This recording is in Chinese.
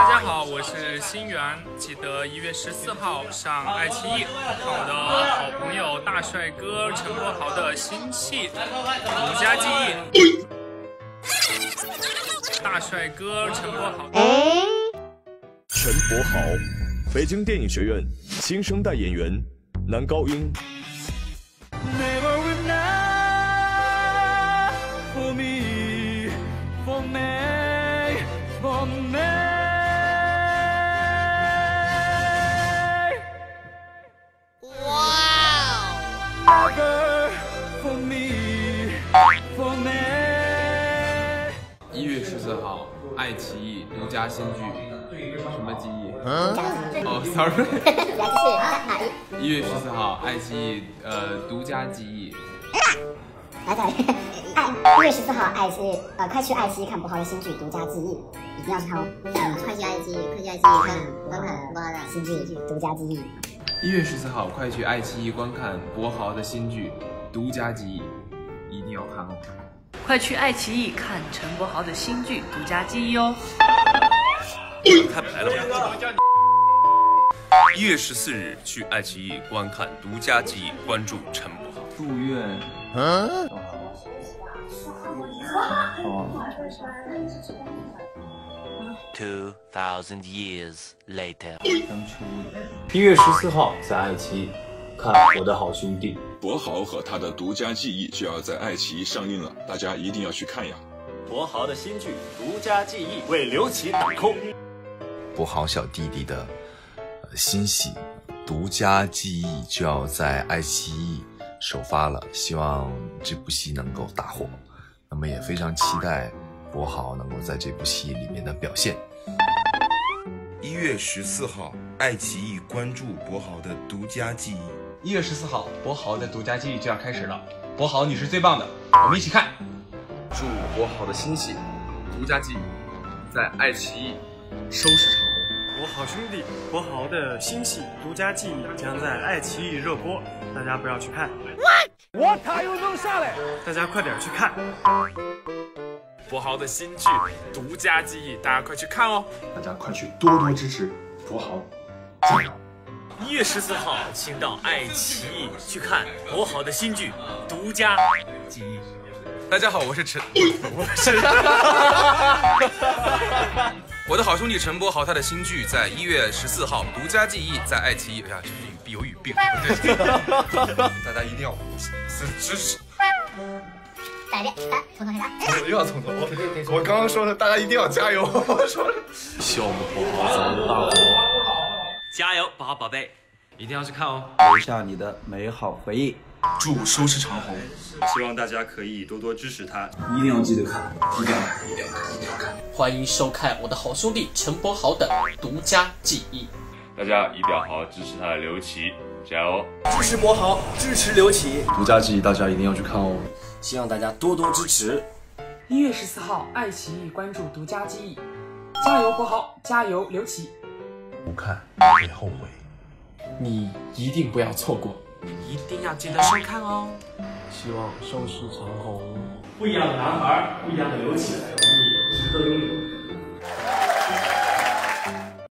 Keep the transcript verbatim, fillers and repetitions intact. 大家好，我是新源，记得一月十四号上爱奇艺看我的好朋友大帅哥陈柏豪的新戏《独家记忆》。大帅哥陈柏豪，陈柏豪，北京电影学院新生代演员，男高音。 一月十四号，爱奇艺独家新剧什么记忆？嗯、哦 ，sorry。一月十四号，爱奇艺呃独家记忆。来来，爱一月十四号，爱奇艺呃快去爱奇艺看柏豪的新剧《独家记忆》，一定要去看哦！快去爱奇艺，快去爱奇艺看观看柏豪的新剧《独家记忆》。 一月十四号，快去爱奇艺观看柏豪的新剧《独家记忆》，一定要看哦！快去爱奇艺看陈柏豪的新剧《独家记忆》哦！太白了！一月十四日去爱奇艺观看《独家记忆》，关注陈柏豪。祝愿。嗯、啊。Two thousand years later。一月十四号在爱奇艺看我的好兄弟柏豪和他的独家记忆就要在爱奇艺上映了，大家一定要去看呀！柏豪的新剧《独家记忆》为刘琦打 call。柏豪小弟弟的新戏《独家记忆》就要在爱奇艺首发了，希望这部戏能够大火。那么也非常期待。 柏豪能够在这部戏里面的表现。一月十四号，爱奇艺关注柏豪的独家记忆。一月十四号，柏豪的独家记忆就要开始了。柏豪，你是最棒的，我们一起看。祝柏豪的新戏《独家记忆》在爱奇艺收视长虹。我好兄弟柏豪的新戏《独家记忆》将在爱奇艺热播，大家不要去看。我塔又弄下来，大家快点去看。 柏豪的新剧《独家记忆》，大家快去看哦！大家快去多多支持柏豪，加油！一月十四号，请到爱奇艺去看柏豪的新剧《独家记忆》。大家好，我是陈，我是我的好兄弟陈柏豪，他的新剧在一月十四号《独家记忆》在爱奇艺，哎呀，这有语病，对，大家一定要支持。 打脸，来，从头开始。我又要从头。我刚刚说的，大家一定要加油。我说的。笑我们柏豪怎么大火？加油，柏豪宝贝，一定要去看哦。留下你的美好回忆，祝收视长虹。希望大家可以多多支持他，一定要记得看，一定要看，一定要看，一定要看。欢迎收看我的好兄弟陈柏豪的独家记忆。大家一定要好好支持他的刘琦，加油！支持柏豪，支持刘琦。独家记忆，大家一定要去看哦。 希望大家多多支持。一月十四号，爱奇艺关注独家记忆，加油柏豪，加油刘琦。不看别后悔，你一定不要错过，一定要记得收看哦。希望收视长虹。不一样的男孩，不一样的刘琦，你值得拥有。